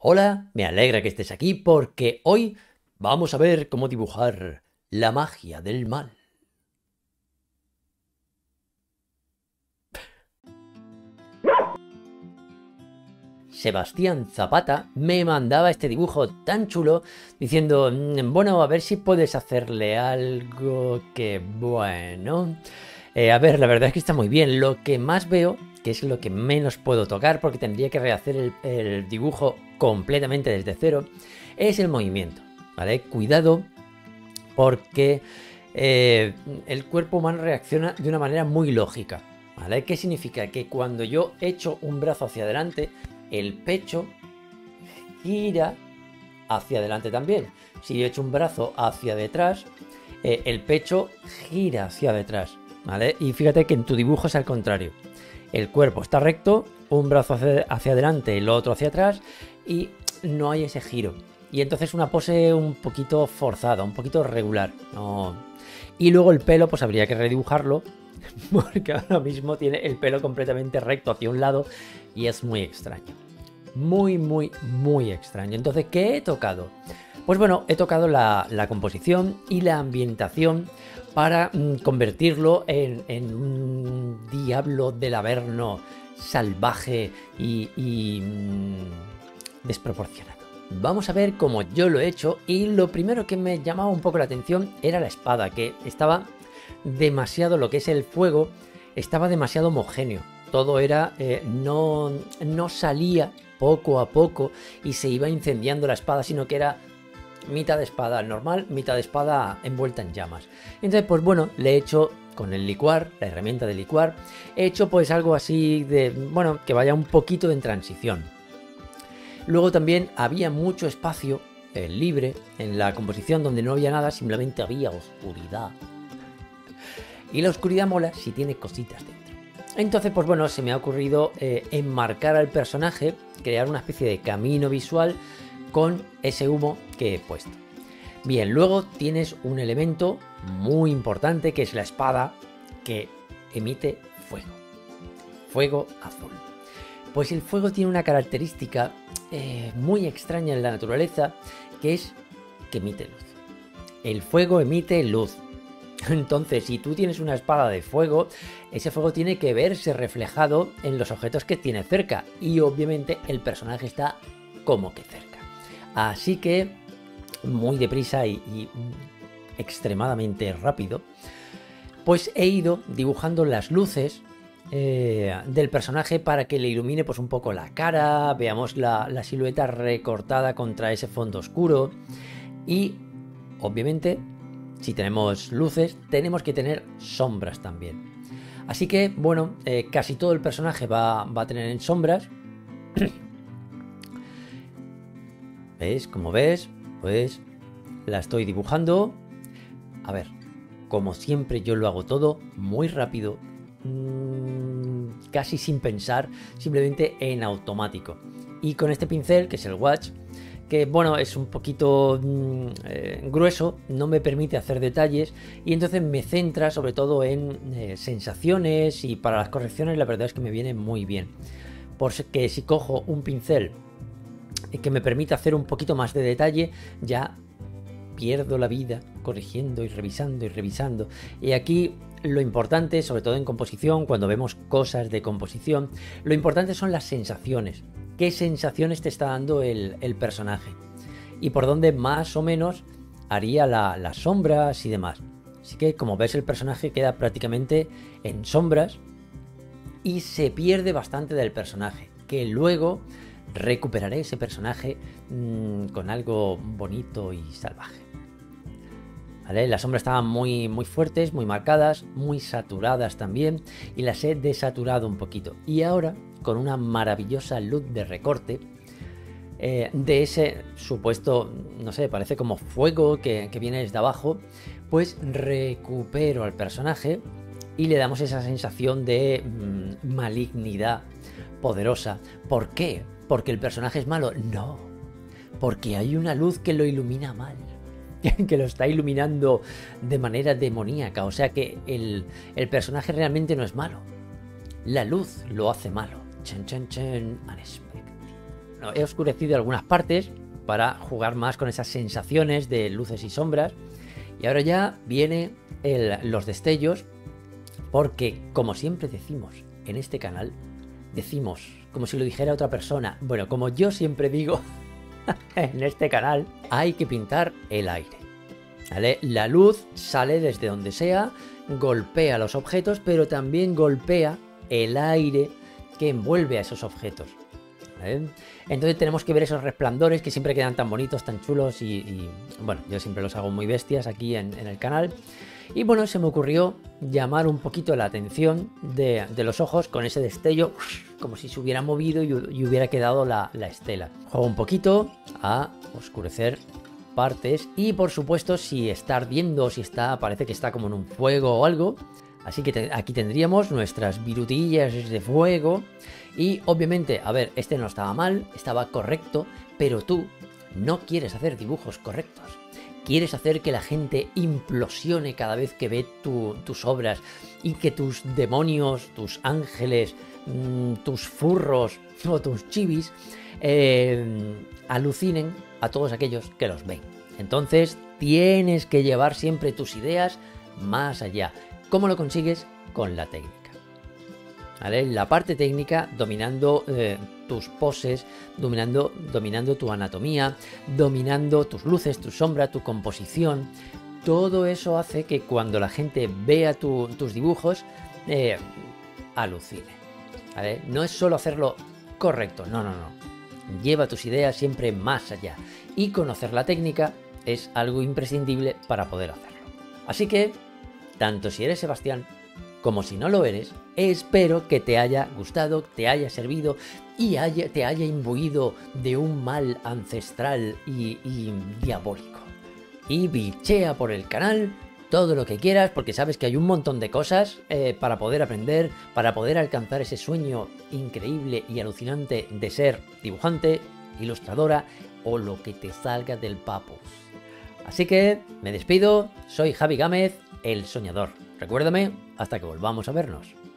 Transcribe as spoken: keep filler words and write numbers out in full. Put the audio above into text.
Hola, me alegra que estés aquí porque hoy vamos a ver cómo dibujar la magia del mal. Sebastián Zapata me mandaba este dibujo tan chulo diciendo, bueno, a ver si puedes hacerle algo que bueno. Eh, a ver, la verdad es que está muy bien. Lo que más veo, que es lo que menos puedo tocar porque tendría que rehacer el, el dibujo completamente desde cero, es el movimiento, ¿vale? Cuidado porque eh, el cuerpo humano reacciona de una manera muy lógica, ¿vale? ¿Qué significa? Que cuando yo echo un brazo hacia adelante, el pecho gira hacia adelante también. Si yo echo un brazo hacia detrás, eh, el pecho gira hacia detrás, ¿vale? Y fíjate que en tu dibujo es al contrario. El cuerpo está recto, un brazo hacia, hacia adelante, el otro hacia atrás y no hay ese giro. Y entonces una pose un poquito forzada, un poquito regular. No. Y luego el pelo, pues habría que redibujarlo. Porque ahora mismo tiene el pelo completamente recto hacia un lado y es muy extraño. Muy, muy, muy extraño. Entonces, ¿qué he tocado? Pues bueno, he tocado la, la composición y la ambientación para mm, convertirlo en, en un diablo del Averno salvaje y, y mm, desproporcionado. Vamos a ver cómo yo lo he hecho, y lo primero que me llamaba un poco la atención era la espada, que estaba demasiado, lo que es el fuego, estaba demasiado homogéneo. Todo era, eh, no, no salía poco a poco y se iba incendiando la espada, sino que era mitad de espada normal, mitad de espada envuelta en llamas. Entonces, pues bueno, le he hecho con el licuar, la herramienta de licuar, he hecho pues algo así de, bueno, que vaya un poquito en transición. Luego también había mucho espacio eh, libre en la composición donde no había nada, simplemente había oscuridad. Y la oscuridad mola si tiene cositas dentro. Entonces, pues bueno, se me ha ocurrido eh, enmarcar al personaje, crear una especie de camino visual con ese humo que he puesto. Bien, luego tienes un elemento muy importante que es la espada que emite fuego. Fuego azul. Pues el fuego tiene una característica eh, muy extraña en la naturaleza, que es que emite luz. El fuego emite luz. Entonces, si tú tienes una espada de fuego, ese fuego tiene que verse reflejado en los objetos que tiene cerca. Y obviamente el personaje está como que cerca. Así que, muy deprisa y, y extremadamente rápido, pues he ido dibujando las luces eh, del personaje para que le ilumine pues un poco la cara, veamos la, la silueta recortada contra ese fondo oscuro. Y, obviamente, si tenemos luces, tenemos que tener sombras también. Así que, bueno, eh, casi todo el personaje va, va a tener en sombras. ¿Veis? Como ves, pues la estoy dibujando. A ver, como siempre yo lo hago todo muy rápido, mmm, casi sin pensar, simplemente en automático. Y con este pincel, que es el Watch, que bueno, es un poquito mm, eh, grueso, no me permite hacer detalles y entonces me centra sobre todo en eh, sensaciones, y para las correcciones la verdad es que me viene muy bien. Porque si cojo un pincel que me permite hacer un poquito más de detalle, ya pierdo la vida corrigiendo y revisando y revisando. Y aquí lo importante, sobre todo en composición, cuando vemos cosas de composición, lo importante son las sensaciones. ¿Qué sensaciones te está dando el, el personaje? Y por dónde más o menos haría la, las sombras y demás. Así que, como ves, el personaje queda prácticamente en sombras y se pierde bastante del personaje, que luego recuperaré ese personaje mmm, con algo bonito y salvaje. ¿Vale? Las sombras estaban muy, muy fuertes, muy marcadas, muy saturadas también, y las he desaturado un poquito. Y ahora, con una maravillosa luz de recorte, eh, de ese supuesto, no sé, parece como fuego que, que viene desde abajo, pues recupero al personaje y le damos esa sensación de mmm, malignidad poderosa. ¿Por qué? ¿Porque el personaje es malo? No, porque hay una luz que lo ilumina mal, que lo está iluminando de manera demoníaca. O sea que el, el personaje realmente no es malo. La luz lo hace malo. Chen, chen, chen, unexpected. he oscurecido algunas partes para jugar más con esas sensaciones de luces y sombras. Y ahora ya vienen los destellos, porque como siempre decimos en este canal, decimos como si lo dijera otra persona, bueno, como yo siempre digo en este canal, hay que pintar el aire, ¿vale? La luz sale desde donde sea, golpea los objetos, pero también golpea el aire que envuelve a esos objetos, ¿vale? Entonces tenemos que ver esos resplandores que siempre quedan tan bonitos, tan chulos, y, y bueno, yo siempre los hago muy bestias aquí en, en el canal. Y bueno, se me ocurrió llamar un poquito la atención de, de los ojos con ese destello, como si se hubiera movido y, y hubiera quedado la, la estela. Juego un poquito a oscurecer partes y, por supuesto, si está ardiendo o si está, parece que está como en un fuego o algo. Así que te, aquí tendríamos nuestras virutillas de fuego. Y obviamente, a ver, este no estaba mal, estaba correcto, pero tú no quieres hacer dibujos correctos. Quieres hacer que la gente implosione cada vez que ve tu, tus obras, y que tus demonios, tus ángeles, mmm, tus furros o tus chivis eh, alucinen a todos aquellos que los ven. Entonces tienes que llevar siempre tus ideas más allá. ¿Cómo lo consigues? Con la técnica, ¿vale? La parte técnica, dominando eh, tus poses, dominando, dominando tu anatomía, dominando tus luces, tu sombra, tu composición. Todo eso hace que cuando la gente vea tu, tus dibujos, eh, alucine, ¿vale? No es solo hacerlo correcto, no, no, no. Lleva tus ideas siempre más allá. Y conocer la técnica es algo imprescindible para poder hacerlo. Así que, tanto si eres Sebastián como si no lo eres, espero que te haya gustado, te haya servido y haya, te haya imbuido de un mal ancestral y, y diabólico. Y bichea por el canal todo lo que quieras, porque sabes que hay un montón de cosas eh, para poder aprender, para poder alcanzar ese sueño increíble y alucinante de ser dibujante, ilustradora o lo que te salga del papo. Así que me despido, soy Javi Gámez, el soñador. Recuérdame hasta que volvamos a vernos.